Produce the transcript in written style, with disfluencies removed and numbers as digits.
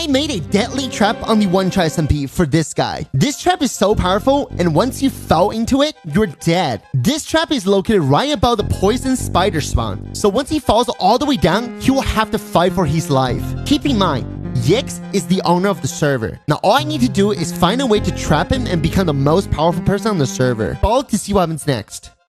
I made a deadly trap on the one try SMP for this guy. This trap is so powerful, and once you fell into it, you're dead. This trap is located right above the poison spider spawn, so once he falls all the way down, he will have to fight for his life. Keep in mind, Yix is the owner of the server. Now all I need to do is find a way to trap him and become the most powerful person on the server. Follow to see what happens next.